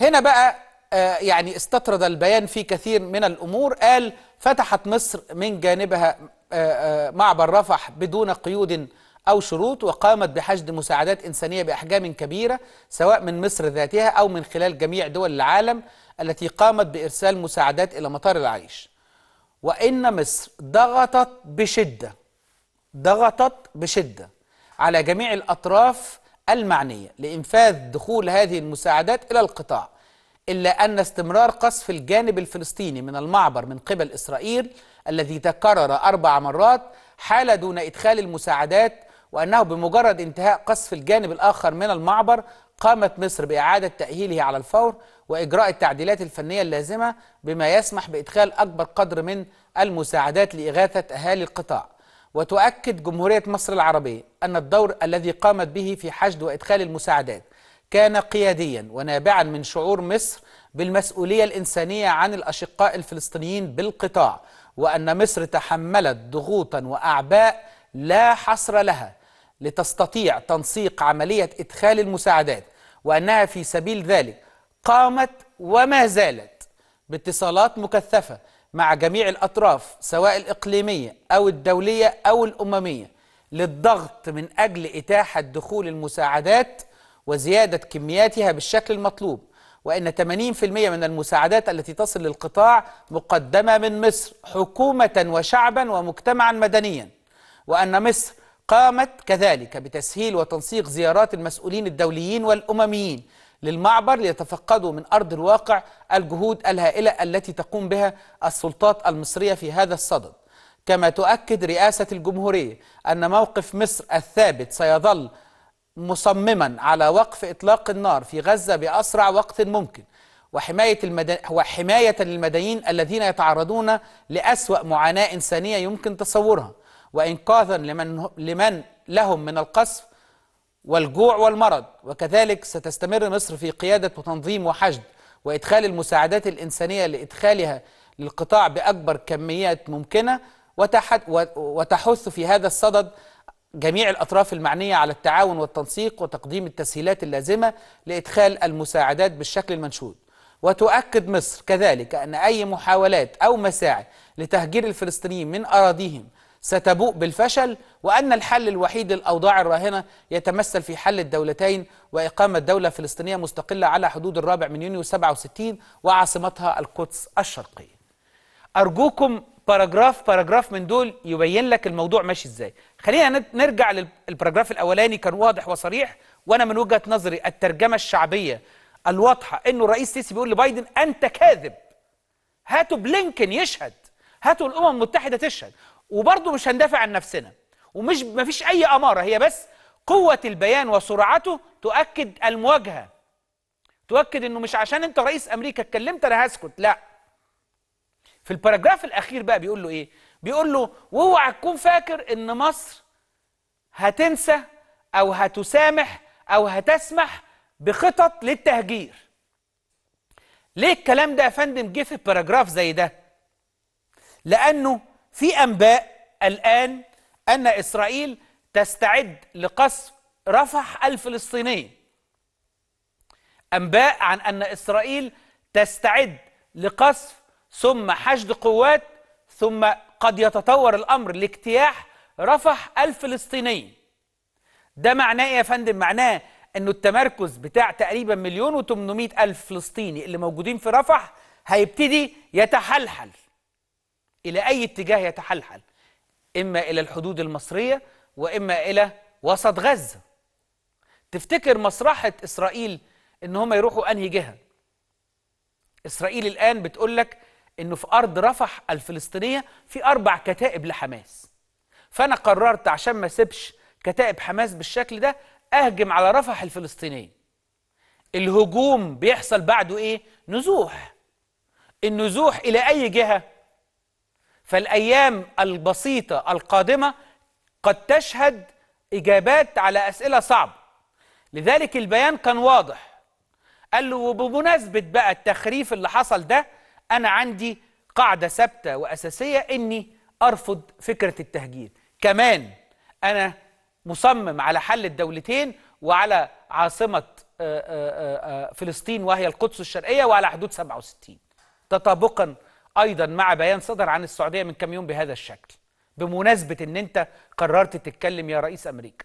هنا بقى يعني استطرد البيان في كثير من الأمور. قال فتحت مصر من جانبها معبر رفح بدون قيود أو شروط، وقامت بحشد مساعدات إنسانية بأحجام كبيرة سواء من مصر ذاتها أو من خلال جميع دول العالم التي قامت بإرسال مساعدات إلى مطار العريش. وإن مصر ضغطت بشدة على جميع الأطراف المعنية لإنفاذ دخول هذه المساعدات إلى القطاع، إلا أن استمرار قصف الجانب الفلسطيني من المعبر من قبل إسرائيل الذي تكرر 4 مرات حال دون إدخال المساعدات، وأنه بمجرد انتهاء قصف الجانب الآخر من المعبر قامت مصر بإعادة تأهيله على الفور وإجراء التعديلات الفنية اللازمة بما يسمح بإدخال أكبر قدر من المساعدات لإغاثة أهالي القطاع. وتؤكد جمهورية مصر العربية أن الدور الذي قامت به في حشد وإدخال المساعدات كان قياديا ونابعا من شعور مصر بالمسؤولية الإنسانية عن الأشقاء الفلسطينيين بالقطاع، وأن مصر تحملت ضغوطا وأعباء لا حصر لها لتستطيع تنسيق عملية إدخال المساعدات، وأنها في سبيل ذلك قامت وما زالت باتصالات مكثفة مع جميع الأطراف سواء الإقليمية أو الدولية أو الأممية للضغط من أجل إتاحة دخول المساعدات وزيادة كمياتها بالشكل المطلوب. وإن 80% من المساعدات التي تصل للقطاع مقدمة من مصر حكومة وشعبا ومجتمعا مدنيا، وأن مصر قامت كذلك بتسهيل وتنسيق زيارات المسؤولين الدوليين والأمميين للمعبر ليتفقدوا من أرض الواقع الجهود الهائلة التي تقوم بها السلطات المصرية في هذا الصدد. كما تؤكد رئاسة الجمهورية أن موقف مصر الثابت سيظل مصمما على وقف إطلاق النار في غزة بأسرع وقت ممكن، وحماية للمدنيين الذين يتعرضون لأسوأ معاناة إنسانية يمكن تصورها، وإنقاذا لمن لهم من القصف والجوع والمرض. وكذلك ستستمر مصر في قيادة وتنظيم وحشد وإدخال المساعدات الإنسانية لإدخالها للقطاع بأكبر كميات ممكنة، وتحث في هذا الصدد جميع الأطراف المعنية على التعاون والتنسيق وتقديم التسهيلات اللازمة لإدخال المساعدات بالشكل المنشود. وتؤكد مصر كذلك أن أي محاولات أو مساعي لتهجير الفلسطينيين من أراضيهم ستبوء بالفشل، وأن الحل الوحيد للأوضاع الراهنة يتمثل في حل الدولتين وإقامة دولة فلسطينية مستقلة على حدود 4 يونيو 67 وعاصمتها القدس الشرقية. أرجوكم باراجراف من دول يبين لك الموضوع ماشي إزاي. خلينا نرجع للباراجراف الأولاني، كان واضح وصريح، وأنا من وجهة نظري الترجمة الشعبية الواضحة إنه الرئيس سيسي بيقول لبايدن أنت كاذب، هاتوا بلينكن يشهد، هاتوا الأمم المتحدة تشهد، وبرضه مش هندافع عن نفسنا، ومش مفيش أي أمارة. هي بس قوة البيان وسرعته تؤكد المواجهة، تؤكد إنه مش عشان أنت رئيس أمريكا اتكلمت أنا هسكت، لا. في الباراجراف الأخير بقى بيقول له إيه؟ بيقول له واوعى تكون فاكر إن مصر هتنسى أو هتسامح أو هتسمح بخطط للتهجير. ليه الكلام ده يا فندم جه في باراجراف زي ده؟ لأنه في أنباء الآن أن إسرائيل تستعد لقصف رفح الفلسطينية، أنباء عن أن إسرائيل تستعد لقصف ثم حشد قوات ثم قد يتطور الأمر لاجتياح رفح الفلسطينية. ده معناه يا فندم؟ معناه أنه التمركز بتاع تقريبا 1,800,000 فلسطيني اللي موجودين في رفح هيبتدي يتحلحل. إلى أي اتجاه يتحلحل؟ إما إلى الحدود المصرية وإما إلى وسط غزة. تفتكر مصلحة إسرائيل إن هم يروحوا أنهي جهة؟ إسرائيل الآن بتقول لك إنه في أرض رفح الفلسطينية في 4 كتائب لحماس، فأنا قررت عشان ما سيبش كتائب حماس بالشكل ده أهجم على رفح الفلسطينية. الهجوم بيحصل بعده إيه؟ نزوح. النزوح إلى أي جهة؟ فالأيام البسيطة القادمة قد تشهد إجابات على أسئلة صعبة. لذلك البيان كان واضح. قال له وبمناسبة بقى التخريف اللي حصل ده أنا عندي قاعدة ثابتة وأساسية إني أرفض فكرة التهجير. كمان أنا مصمم على حل الدولتين وعلى عاصمة فلسطين وهي القدس الشرقية وعلى حدود 67، تطابقا أيضا مع بيان صدر عن السعودية من كم يوم بهذا الشكل، بمناسبة أن أنت قررت تتكلم يا رئيس أمريكا.